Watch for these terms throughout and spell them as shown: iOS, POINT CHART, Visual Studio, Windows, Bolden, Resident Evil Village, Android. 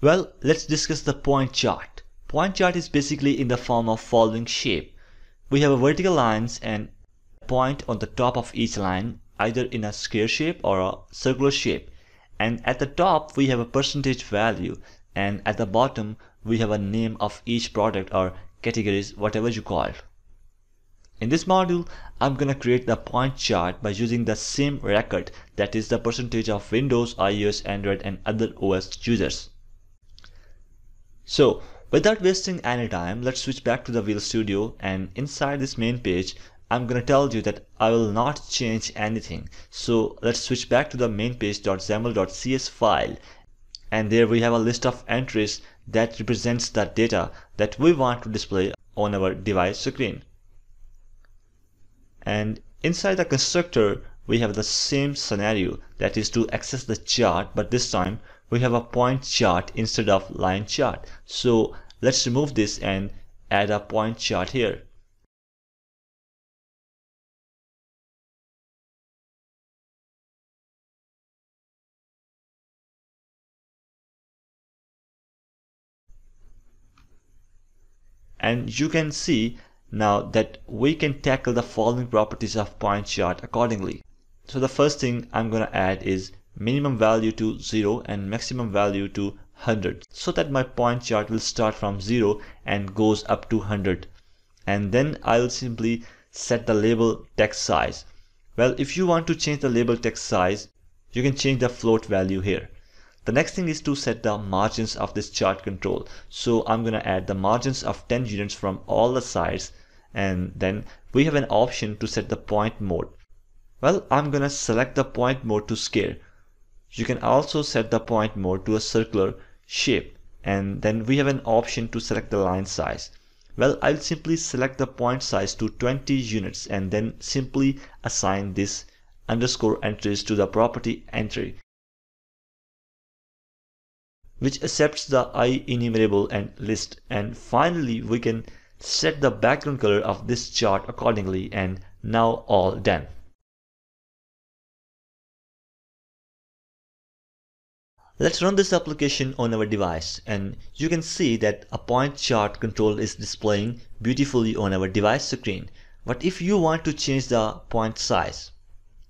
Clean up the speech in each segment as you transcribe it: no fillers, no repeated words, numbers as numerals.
Well, let's discuss the point chart. Point chart is basically in the form of following shape. We have a vertical lines and a point on the top of each line, either in a square shape or a circular shape. And at the top we have a percentage value, and at the bottom we have a name of each product or categories, whatever you call it. In this module, I'm gonna create the point chart by using the same record, that is the percentage of Windows, iOS, Android and other OS users. So without wasting any time, let's switch back to the Visual Studio, and inside this main page I'm gonna tell you that I will not change anything. So let's switch back to the main page.xaml.cs file, and there we have a list of entries that represents the data that we want to display on our device screen. And inside the constructor we have the same scenario, that is to access the chart, but this time we have a point chart instead of line chart. So let's remove this and add a point chart here. And you can see now that we can tackle the following properties of point chart accordingly. So the first thing I'm going to add is minimum value to 0 and maximum value to 100, so that my point chart will start from 0 and goes up to 100. And then I'll simply set the label text size. Well, if you want to change the label text size, you can change the float value here. The next thing is to set the margins of this chart control. So I'm going to add the margins of 10 units from all the sides, and then we have an option to set the point mode. Well, I'm going to select the point mode to square. You can also set the point mode to a circular shape, and then we have an option to select the line size. Well, I'll simply select the point size to 20 units and then simply assign this underscore entries to the property entry, which accepts the IEnumerable and list. And finally we can set the background color of this chart accordingly, and now all done. Let's run this application on our device, and you can see that a point chart control is displaying beautifully on our device screen. But if you want to change the point size,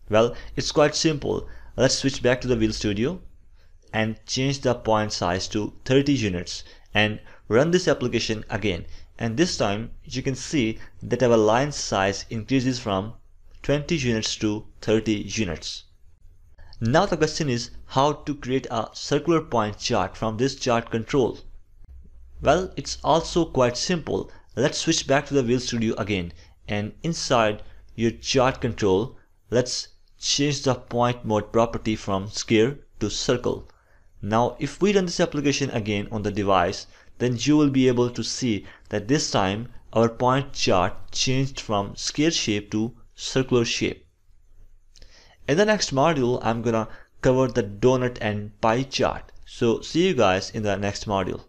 well, it's quite simple. Let's switch back to the Visual Studio and change the point size to 30 units and run this application again. And this time you can see that our line size increases from 20 units to 30 units. Now the question is how to create a circular point chart from this chart control. Well, it's also quite simple. Let's switch back to the Visual Studio again, and inside your chart control, let's change the point mode property from square to circle. Now if we run this application again on the device, then you will be able to see that this time our point chart changed from square shape to circular shape. In the next module, I'm gonna cover the donut and pie chart. So see you guys in the next module.